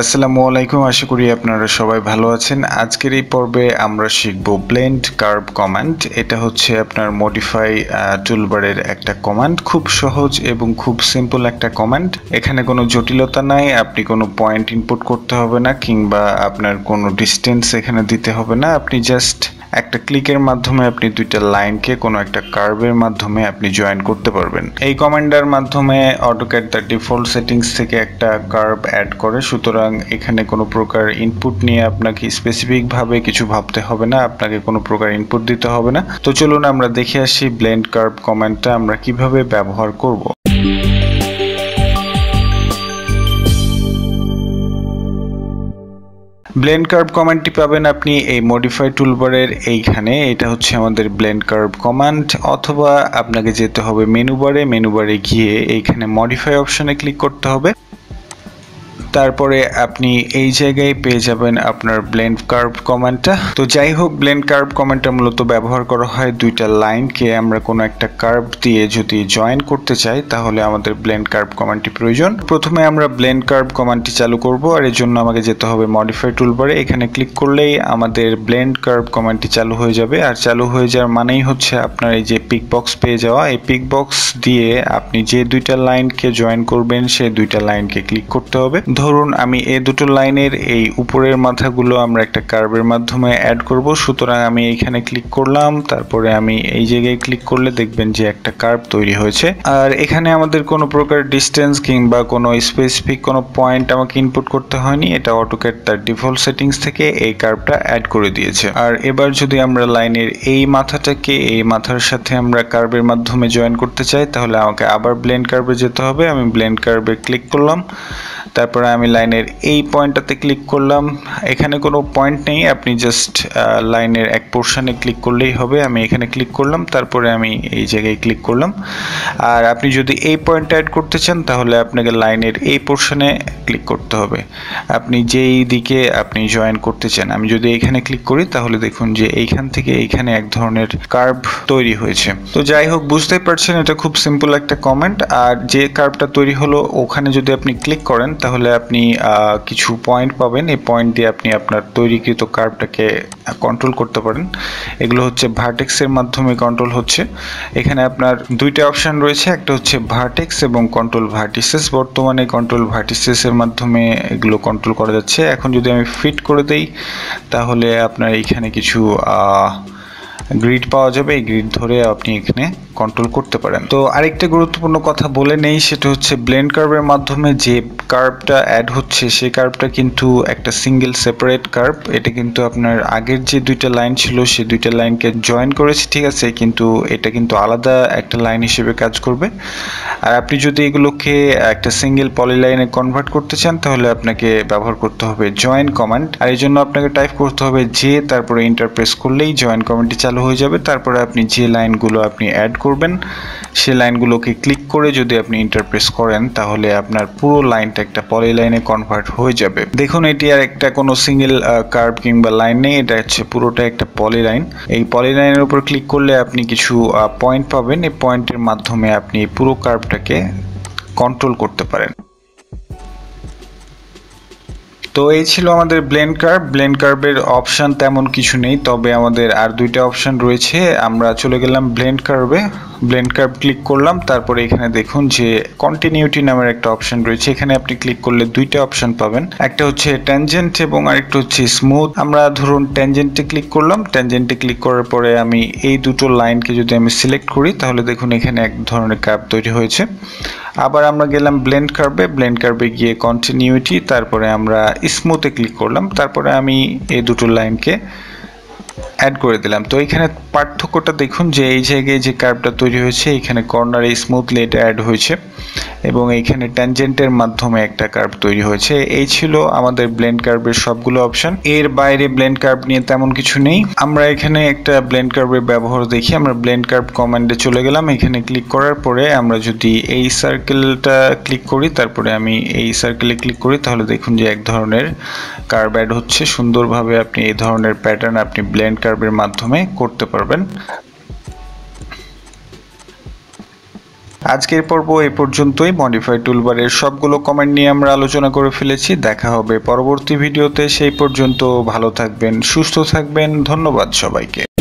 আসসালামু আলাইকুম, আশা করি আপনারা সবাই ভালো আছেন। আজকের এই পর্বে আমরা শিখব ব্লেন্ড কার্ভ কমান্ড। এটা হচ্ছে আপনার মডিফাই টুলবারের একটা কমান্ড, খুব সহজ এবং খুব সিম্পল একটা কমান্ড। এখানে কোনো জটিলতা নাই, আপনি কোনো পয়েন্ট ইনপুট করতে হবে না কিংবা আপনার কোনো ডিস্টেন্স এখানে দিতে হবে না। আপনি জাস্ট একটা ক্লিকের মাধ্যমে আপনি দুইটা লাইনকে কোনো একটা কার্ভের মাধ্যমে আপনি জয়েন করতে পারবেন। এই কমান্ডের মাধ্যমে অটোক্যাড তার ডিফল্ট সেটিংস থেকে একটা কার্ভ অ্যাড করে, সুতরাং এখানে কোনো প্রকার ইনপুট নিয়ে আপনাকে স্পেসিফিকভাবে কিছু ভাবতে হবে না, আপনাকে কোনো প্রকার ইনপুট দিতে হবে না। তো চলুন আমরা দেখে আসি ব্লেন্ড কার্ভ কমান্ডটা আমরা কিভাবে ব্যবহার করব। ব্লেন্ড কার্ভ কমান্ডটি পাবেন আপনি এই মডিফাই টুলবারের এইখানে, এটা হচ্ছে আমাদের ব্লেন্ড কার্ভ কমান্ড। অথবা আপনাকে যেতে হবে মেনুবারে, মেনুবারে গিয়ে এইখানে মডিফাই অপশনে ক্লিক করতে হবে। তারপরে আপনি এই জায়গায় পেয়ে যাবেন আপনার ব্লেন্ড কার্ভ কমান্ডটা। তো যাই হোক, ব্লেন্ড কার্ভ কমান্ডটা মূলত ব্যবহার করা হয় দুইটা লাইনকে আমরা কোনো একটা কার্ভ দিয়ে যদি জয়েন করতে চাই, তাহলে আমাদের ব্লেন্ড কার্ভ কমান্ডটি প্রয়োজন। প্রথমে আমরা ব্লেন্ড কার্ভ কমান্ডটি চালু করব, আর এর জন্য আমাকে যেতে হবে মডিফাই টুলবারে। এখানে ক্লিক করলেই আমাদের ব্লেন্ড কার্ভ কমান্ডটি চালু হয়ে যাবে। আর চালু হয়ে যাওয়ার মানেই হচ্ছে আপনার এই যে পিক বক্স পেয়ে যাওয়া, এই পিক বক্স দিয়ে আপনি যে দুইটা লাইনকে জয়েন করবেন সেই দুইটা লাইনকে ক্লিক করতে হবে। ধরুন আমি এই দুটো লাইনের এই উপরের মাথাগুলো আমরা একটা কার্ভের মাধ্যমে অ্যাড করব, সুতরাং আমি এইখানে ক্লিক করলাম, তারপরে আমি এই জায়গায় ক্লিক করলে দেখবেন যে একটা কার্ভ তৈরি হয়েছে। আর এখানে আমাদের কোনো প্রকার ডিস্টেন্স কিংবা কোনো স্পেসিফিক কোনো পয়েন্ট আমাকে ইনপুট করতে হয়নি, এটা অটোক্যাড তার ডিফল্ট সেটিংস থেকে এই কার্ভটা অ্যাড করে দিয়েছে। আর এবার যদি আমরা লাইনের এই মাথাটাকে এই মাথার সাথে আমরা কার্ভের মাধ্যমে জয়েন করতে চাই, তাহলে আমাকে আবার ব্লেন্ড কার্ভে যেতে হবে। আমি ব্লেন্ড কার্ভে ক্লিক করলাম, তারপরে আমি লাইনের এই পয়েন্টটাতে ক্লিক করলাম। এখানে কোনো পয়েন্ট নেই, আপনি জাস্ট লাইনের এক পোর্শনে ক্লিক করলেই হবে। আমি এখানে ক্লিক করলাম, তারপরে আমি এই জায়গায় ক্লিক করলাম। আর আপনি যদি এই পয়েন্ট অ্যাড করতে চান, তাহলে আপনাকে লাইনের এই পোর্শনে ক্লিক করতে হবে, আপনি যেই দিকে আপনি জয়েন করতে চান। আমি যদি এখানে ক্লিক করি, তাহলে দেখুন যে এইখান থেকে এইখানে এক ধরনের কার্ভ তৈরি হয়েছে। তো যাই হোক, বুঝতে পারছেন এটা খুব সিম্পল একটা কমান্ড। আর যে কার্ভটা তৈরি হলো ওখানে যদি আপনি ক্লিক করেন, তাহলে আপনি কিছু পয়েন্ট পাবেন। এই পয়েন্ট দিয়ে আপনি আপনার তৈরিকৃত কার্ভটাকে কন্ট্রোল করতে পারেন। এগুলো হচ্ছে ভার্টেক্সের মাধ্যমে কন্ট্রোল হচ্ছে। এখানে আপনার দুইটা অপশান রয়েছে, একটা হচ্ছে ভার্টেক্স এবং কন্ট্রোল ভার্টিসেস। বর্তমানে কন্ট্রোল ভার্টিসেসের মাধ্যমে এগুলো কন্ট্রোল করা যাচ্ছে। এখন যদি আমি ফিট করে দেই, তাহলে আপনার এইখানে কিছু গ্রিড পাওয়া যাবে, এই গ্রিড ধরে আপনি এখানে কন্ট্রোল করতে পারেন। তো আরেকটা গুরুত্বপূর্ণ কথা বলে নেই, সেটা হচ্ছে ব্লেন্ড কার্ভের মাধ্যমে যে কার্ভটা অ্যাড হচ্ছে সেই কার্ভটা কিন্তু একটা সিঙ্গেল সেপারেট কার্ভ। এটা কিন্তু আপনার আগের যে দুইটা লাইন ছিল সেই দুইটা লাইনকে জয়েন করেছে, ঠিক আছে, কিন্তু এটা কিন্তু আলাদা একটা লাইন হিসেবে কাজ করবে। আর আপনি যদি এগুলোকে একটা সিঙ্গেল পলিলাইনে কনভার্ট করতে চান, তাহলে আপনাকে ব্যবহার করতে হবে জয়েন কমান্ড। আর এই জন্য আপনাকে টাইপ করতে হবে যে, তারপরে ইন্টারপ্রেস করলেই জয়েন কমান্ডটি চালু হয়ে যাবে। তারপরে আপনি যে লাইনগুলো আপনি অ্যাড করবেন সেই লাইনগুলোকে ক্লিক করে যদি আপনি ইন্টারপ্রেস করেন, তাহলে আপনার পুরো লাইনটা একটা পলিলাইনে কনভার্ট হয়ে যাবে। দেখুন, এটি আর একটা কোনো সিঙ্গেল কার্ভ কিংবা লাইন নেই, এটা হচ্ছে পুরোটা একটা পলিলাইন। এই পলিলাইনের উপর ক্লিক করলে আপনি কিছু পয়েন্ট পাবেন, এই পয়েন্টের মাধ্যমে আপনি পুরো কার্ভটাকে কন্ট্রোল করতে পারেন। তো এই ছিল আমাদের ব্লেন্ড কার্ভ। ব্লেন্ড কার্ভের অপশান তেমন কিছু নেই, তবে আমাদের আর দুইটা অপশান রয়েছে। আমরা চলে গেলাম ব্লেন্ড কার্ভে, ব্লেন্ড কার্ভ ক্লিক করলাম, তারপরে এখানে দেখুন যে কন্টিনিউটি নামের একটা অপশান রয়েছে। এখানে আপনি ক্লিক করলে দুইটা অপশান পাবেন, একটা হচ্ছে ট্যানজেন্ট এবং আরেকটা হচ্ছে স্মুথ। আমরা ধরুন ট্যানজেন্টে ক্লিক করলাম, ট্যানজেন্টে ক্লিক করার পরে আমি এই দুটো লাইনকে যদি আমি সিলেক্ট করি, তাহলে দেখুন এখানে এক ধরনের কার্ভ তৈরি হয়েছে। আবার আমরা গেলাম ব্লেন্ড কার্ভে, ব্লেন্ড কার্ভে গিয়ে কন্টিনিউটি, তারপরে আমরা স্মুথে ক্লিক করলাম, তারপরে আমি এই দুটো লাইনকে অ্যাড করে দিলাম। তো এখানে পার্থক্যটা দেখুন যে এই জায়গায় যে কার্ভটা তৈরি হয়েছে, এখানে কর্নারে স্মুথলি এটা অ্যাড হয়েছে এবং এইখানে ট্যানজেন্টের মাধ্যমে একটা কার্ভ তৈরি হয়েছে। এই ছিল আমাদের ব্লেন্ড কার্ভের সবগুলো অপশন। এর বাইরে ব্লেন্ড কার্ভ নিয়ে তেমন কিছু নেই। আমরা এখানে একটা ব্লেন্ড কার্ভের ব্যবহার দেখি। আমরা ব্লেন্ড কার্ভ কমান্ডে চলে গেলাম, এখানে ক্লিক করার পরে আমরা যদি এই সার্কেলটা ক্লিক করি, তারপরে আমি এই সার্কেলে ক্লিক করি, তাহলে দেখুন যে এক ধরনের কার্ভ অ্যাড হচ্ছে। সুন্দরভাবে আপনি এই ধরনের প্যাটার্ন আপনি ব্লেন্ড কার্ভের মাধ্যমে করতে পারবেন। আজকের পর্ব এই পর্যন্তই। মডিফাই টুলবারের সবগুলো কমান্ড নিয়ে আমরা আলোচনা করে ফেলেছি। দেখা হবে পরবর্তী ভিডিওতে। সেই পর্যন্ত ভালো থাকবেন, সুস্থ থাকবেন। ধন্যবাদ সবাইকে।